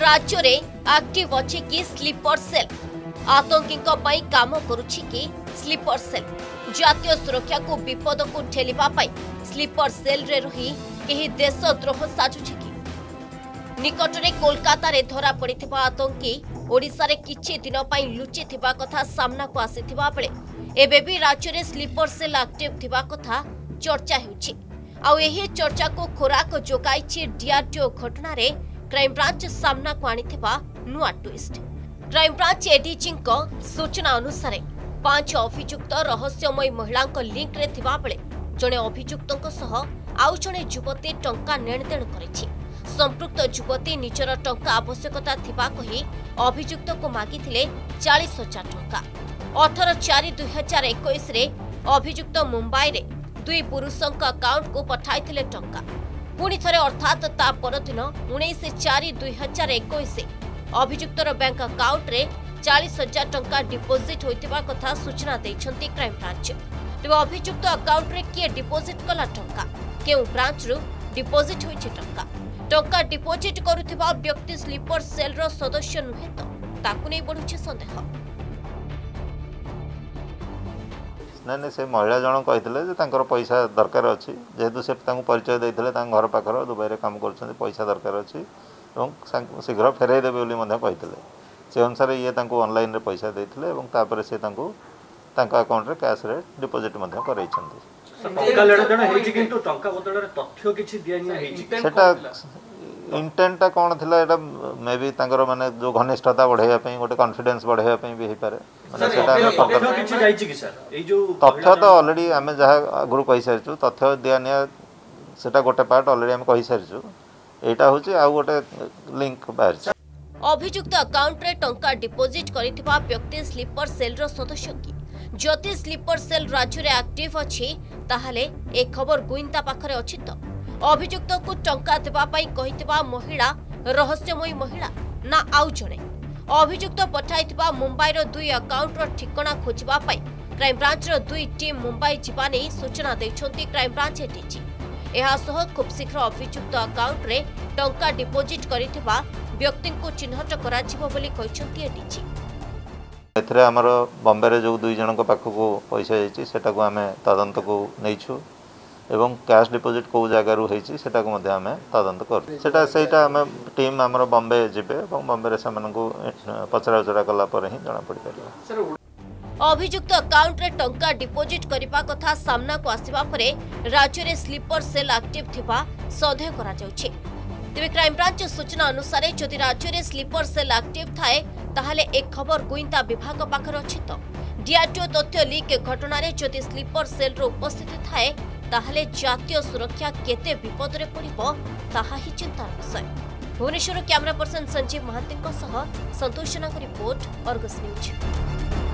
राज्य में आक्टिव अच्छी कि स्लीपर सेल आतंकी कम कर सेल जातीय सुरक्षा को विपद को ठेलिबा स्लीपर सेल रे रही कहीं देशद्रोह साजुछि कि निकट में कोलकाता रे धरा पड़ आतंकी ओडिशा रे किछि दिन लुचि थिबा कथा सामना को आसीथिबा बेले एबे भी राज्य रे स्लीपर सेल एक्टिव थिबा कथा चर्चा होछि। आउ एही चर्चा को खोराक जोगाई डीआरडीओ घटना रे क्राइम ब्रांच सामना को आनीथिबा नुआ ट्विस्ट। क्राइम ब्रांच एडीजी सूचना अनुसार 5 अभियुक्त रहस्यमय महिला लिंक रे थिबा बेले जने अभियुक्तक सह आउ जने युवती टंका नेणदेण करिछि। संपृक्त युवती निजर टंका आवश्यकता थिबा कहि अभियुक्त को मागिथिले 40,000 टंका। 18/4/2021 रे अभियुक्त मुंबई रे दुई पुरुषों का अकाउंट को पठाई थिले टंका। पुणी थरे अर्थात ता परदिन 19/4/2021 अभियुक्तर बैंक अकाउंट रे 40,000 टंका डिपोजिट होइतिबा कथा सूचना दैछंती क्राइम ब्रांच। तबे अभियुक्त अकाउंट रे के डिपोजिट कला टंका केउ ब्रांच रु डिपोजिट होइछि टंका टंका डिपोजिट करूथिबा व्यक्ति स्लीपर सेल रो सदस्य नुहे तो ताकु नै पडुछि संदेह। नै से महिला जण कहितले जे तांकर पैसा दरकार अछि जेहेतु से तांको परिचय दैथिले तांक घर पाखर दुबई रे काम करछन पैसा दरकार अछि एवं शीघ्र फेराई देबे बोली मने कहितले से अनुसार ये तांको ऑनलाइन रे पैसा दैथिले एवं तापर से तांको तांका अकाउंट रे कैश रे डिपॉजिट मने करैछन। टंका लेनदेन हेछि किंतु टंका बदल रे तथ्य किछि दिया नै हेछि सेटा इंटेंटटा कोन थिला एटा मेबी तांकर माने जो घनिष्ठता बढाया पई गोटे कॉन्फिडेंस बढाया पई भी हे पारे माने सेटा तथ्य किछि जायछि कि सर ए जो तथ्य तो ऑलरेडी हमें जहा गुरु कहि सरछु तथ्य दिया नै सेटा गोटे पार्ट ऑलरेडी हम कहि सरछु एटा होछि आ गोटे लिंक बाहर अभियुक्त अकाउंट रे टंका डिपोजिट करिथिबा व्यक्ति स्लीपर सेल रो सदस्य कि ज्योति स्लीपर सेल राज्य रे एक्टिव अछि ताहाले ए खबर गुइंता पाखरे अछि तो अभियुक्त को टंका देबा पई कहितबा महिला रहस्यमय महिला ना आउ जणे अभियुक्त पठाइतबा मुंबई रो दुई अकाउंट रो ठिकाना खोजबा पई क्राइम ब्रांच रो दुई टीम मुंबई जिबा नै सूचना दैछंती क्राइम ब्रांच एटीजी। एहा सह खूब शीघ्र अभियुक्त अकाउंट रे टंका डिपोजिट करितबा व्यक्ति को चिन्हट करा जिवो बोली कहिसंती एटीजी। एथरे हमरो बॉम्बे रे जो दुई जणों को पाखो को पैसा जायछि सेटा को हमें तदंत को नैछु एवं कैश डिपोजिट को जगह रु हेछि सेटा को मध्ये हमें तदंत कर सेटा सेटा हमें टीम हमरो बॉम्बे जेबे एवं बॉम्बे रे सामान को पचरा उचरा कला पर ही जाना पड़ परला। अभियुक्त अकाउंट रे टंका डिपोजिट करबा कथा सामना को आसीबा परे राज्य रे स्लीपर सेल एक्टिव थिबा सन्देह करा जाउछि। तेबे क्राइम ब्रांच सूचना अनुसार यदि राज्य में स्लीपर सेल एक्टिव थाए ताहले एक खबर गुइंदा विभाग पाखर अछि तो डीआरडीओ तथ्य लीक घटन में यदि स्लीपर सेल रो उपस्थिति थाए ताहले जातीय सुरक्षा केते विपद रे पड़िबो ताहा ही चिंतार विषय। भुवनेश्वर कैमरा पर्सन संजीव महांती सह संतोष सेना की रिपोर्ट, आर्गस न्यूज।